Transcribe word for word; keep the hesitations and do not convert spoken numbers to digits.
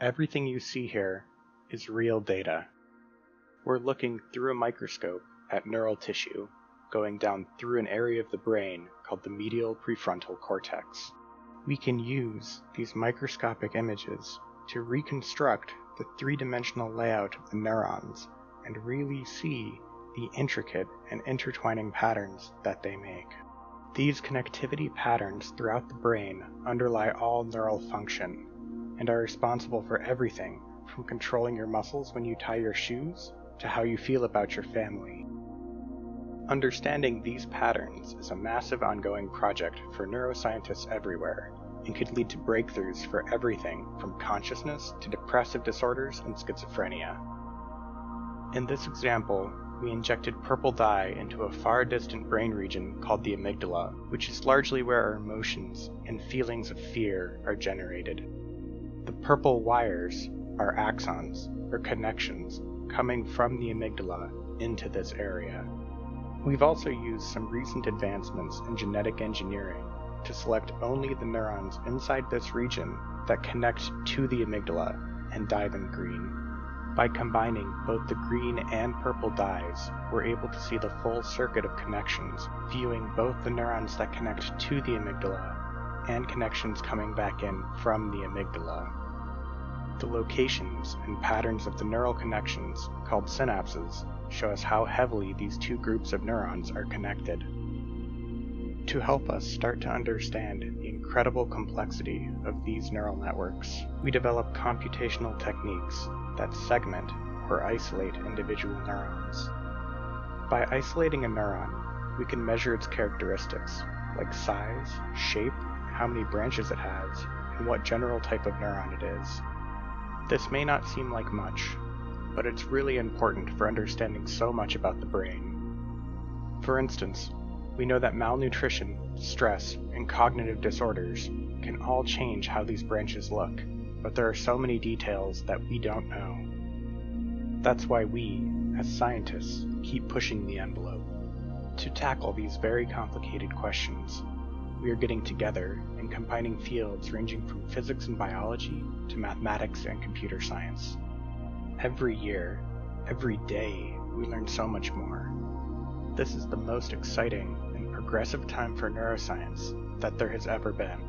Everything you see here is real data. We're looking through a microscope at neural tissue, going down through an area of the brain called the medial prefrontal cortex. We can use these microscopic images to reconstruct the three-dimensional layout of the neurons and really see the intricate and intertwining patterns that they make. These connectivity patterns throughout the brain underlie all neural function and are responsible for everything from controlling your muscles when you tie your shoes to how you feel about your family. Understanding these patterns is a massive ongoing project for neuroscientists everywhere and could lead to breakthroughs for everything from consciousness to depressive disorders and schizophrenia. In this example, we injected purple dye into a far distant brain region called the amygdala, which is largely where our emotions and feelings of fear are generated. The purple wires are axons, or connections, coming from the amygdala into this area. We've also used some recent advancements in genetic engineering to select only the neurons inside this region that connect to the amygdala and dye them green. By combining both the green and purple dyes, we're able to see the full circuit of connections, viewing both the neurons that connect to the amygdala and connections coming back in from the amygdala. The locations and patterns of the neural connections, called synapses, show us how heavily these two groups of neurons are connected. To help us start to understand the incredible complexity of these neural networks, we develop computational techniques that segment or isolate individual neurons. By isolating a neuron, we can measure its characteristics, like size, shape, how many branches it has, and what general type of neuron it is. This may not seem like much, but it's really important for understanding so much about the brain. For instance, we know that malnutrition, stress, and cognitive disorders can all change how these branches look, but there are so many details that we don't know. That's why we, as scientists, keep pushing the envelope. To tackle these very complicated questions, we are getting together and combining fields ranging from physics and biology to mathematics and computer science. Every year, every day, we learn so much more. This is the most exciting and progressive time for neuroscience that there has ever been.